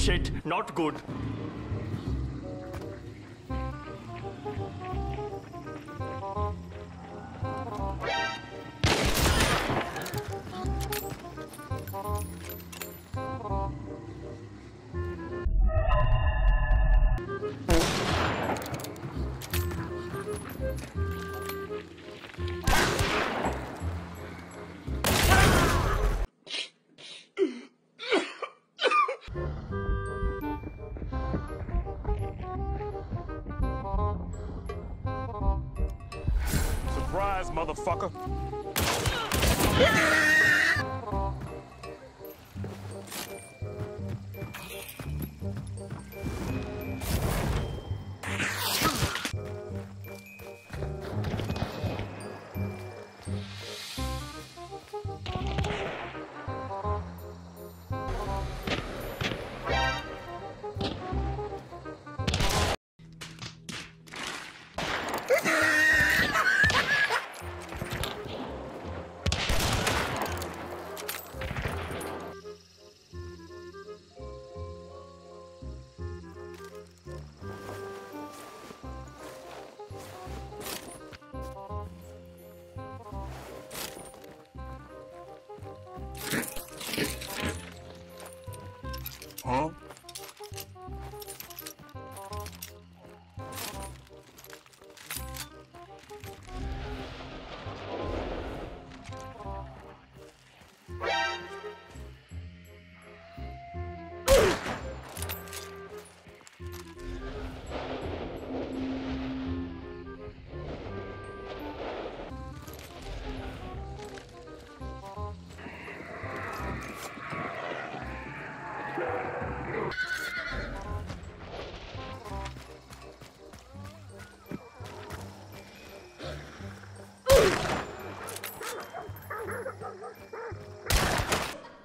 shit, not good. Surprise, motherfucker. Huh?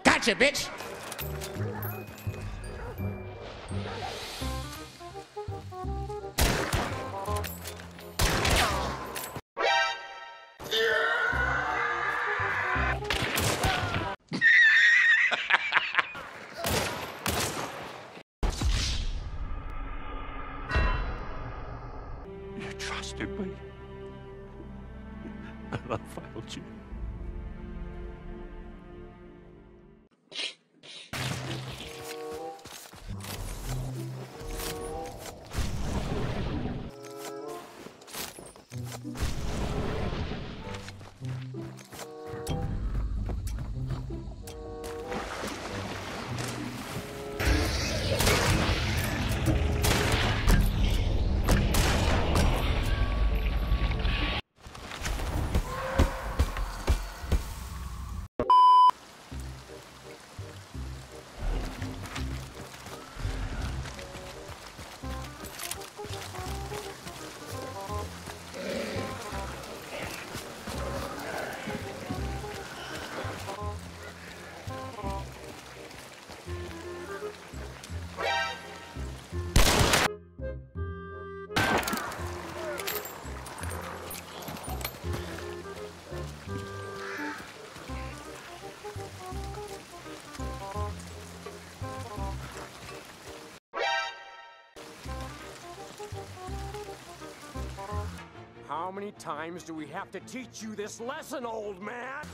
Gotcha, bitch! You trusted me, and I failed you. How many times do we have to teach you this lesson, old man?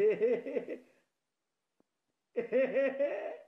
Hehehehe